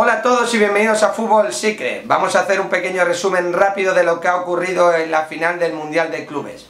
Hola a todos y bienvenidos a Football Secrets. Vamos a hacer un pequeño resumen rápido de lo que ha ocurrido en la final del Mundial de Clubes.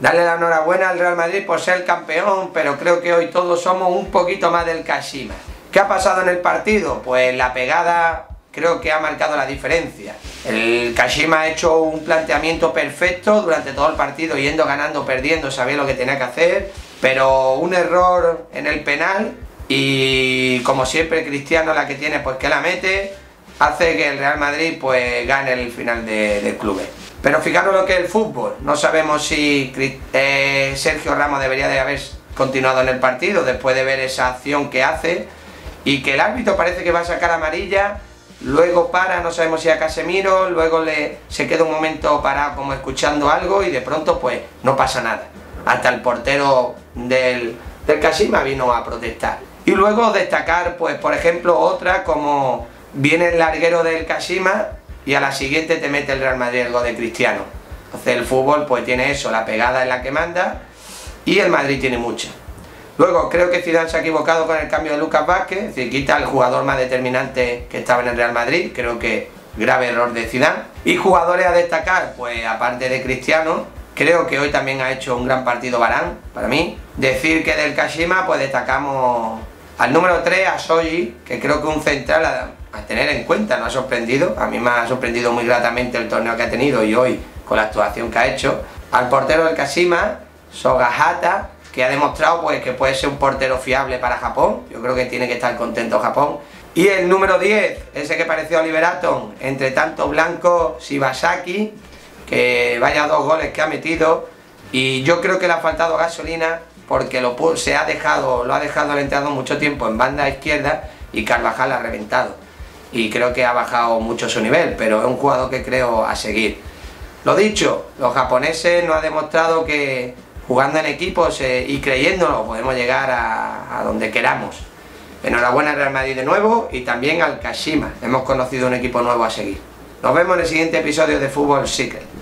Darle la enhorabuena al Real Madrid por ser el campeón, pero creo que hoy todos somos un poquito más del Kashima. ¿Qué ha pasado en el partido? Pues la pegada creo que ha marcado la diferencia. El Kashima ha hecho un planteamiento perfecto durante todo el partido, yendo, ganando, perdiendo, sabía lo que tenía que hacer, pero un error en el penal y como siempre Cristiano, la que tiene, pues que la mete, hace que el Real Madrid pues gane el final del club. Pero fijaros lo que es el fútbol, no sabemos si Sergio Ramos debería de haber continuado en el partido después de ver esa acción que hace y que el árbitro parece que va a sacar amarilla. Luego para, no sabemos si a Casemiro, luego se queda un momento parado como escuchando algo y de pronto pues no pasa nada. Hasta el portero del Kashima vino a protestar. Y luego destacar pues por ejemplo otra como viene el larguero del Kashima y a la siguiente te mete el Real Madrid el gol de Cristiano. Entonces el fútbol pues tiene eso, la pegada es la que manda y el Madrid tiene mucha. Luego, creo que Zidane se ha equivocado con el cambio de Lucas Vázquez, es decir, quita el jugador más determinante que estaba en el Real Madrid, creo que grave error de Zidane. Y jugadores a destacar, pues aparte de Cristiano, creo que hoy también ha hecho un gran partido Varán, para mí. Decir que del Kashima, pues destacamos al número 3, a Shoji, que creo que un central a tener en cuenta, nos ha sorprendido. A mí me ha sorprendido muy gratamente el torneo que ha tenido y hoy con la actuación que ha hecho. Al portero del Kashima, Sogahata, que ha demostrado pues que puede ser un portero fiable para Japón, yo creo que tiene que estar contento Japón. Y el número 10, ese que pareció Oliver Atom, entre tanto blanco, Shibasaki, que vaya dos goles que ha metido, y yo creo que le ha faltado gasolina porque lo ha dejado el entrenador mucho tiempo en banda izquierda y Carvajal ha reventado, y creo que ha bajado mucho su nivel, pero es un jugador que creo a seguir. Lo dicho, los japoneses nos han demostrado que jugando en equipos y creyéndolo podemos llegar a donde queramos. Enhorabuena al Real Madrid de nuevo y también al Kashima. Hemos conocido un equipo nuevo a seguir. Nos vemos en el siguiente episodio de Football Secrets.